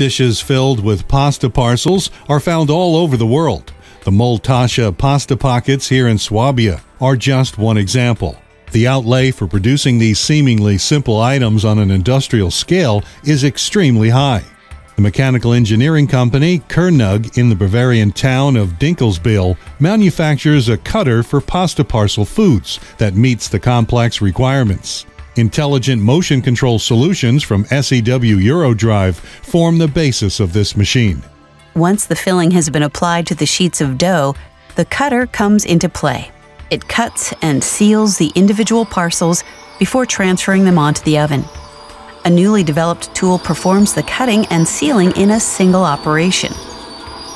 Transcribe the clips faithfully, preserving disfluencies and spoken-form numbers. Dishes filled with pasta parcels are found all over the world. The Maultaschen pasta pockets here in Swabia are just one example. The outlay for producing these seemingly simple items on an industrial scale is extremely high. The mechanical engineering company König in the Bavarian town of Dinkelsbühl manufactures a cutter for pasta parcel foods that meets the complex requirements. Intelligent motion control solutions from S E W EURODRIVE form the basis of this machine. Once the filling has been applied to the sheets of dough, the cutter comes into play. It cuts and seals the individual parcels before transferring them onto the oven. A newly developed tool performs the cutting and sealing in a single operation.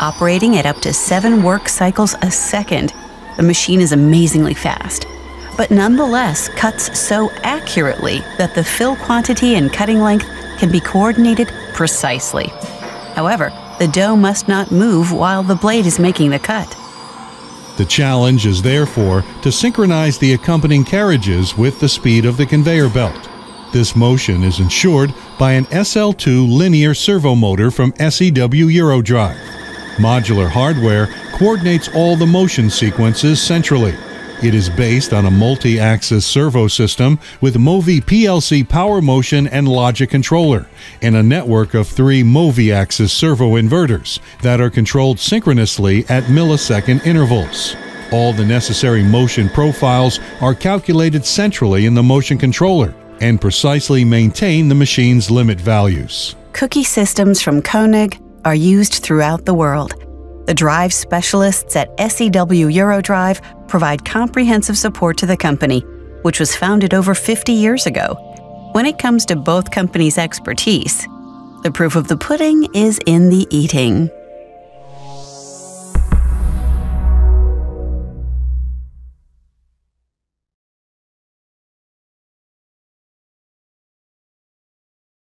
Operating at up to seven work cycles a second, the machine is amazingly fast, but nonetheless cuts so accurately that the fill quantity and cutting length can be coordinated precisely. However, the dough must not move while the blade is making the cut. The challenge is therefore to synchronize the accompanying carriages with the speed of the conveyor belt. This motion is ensured by an S L two linear servo motor from S E W EURODRIVE. Modular hardware coordinates all the motion sequences centrally. It is based on a multi-axis servo system with Movi P L C power motion and logic controller, and a network of three Movi-axis servo inverters that are controlled synchronously at millisecond intervals. All the necessary motion profiles are calculated centrally in the motion controller and precisely maintain the machine's limit values. Cookie systems from König are used throughout the world. The drive specialists at S E W EURODRIVE provide comprehensive support to the company, which was founded over fifty years ago. When it comes to both companies' expertise, the proof of the pudding is in the eating.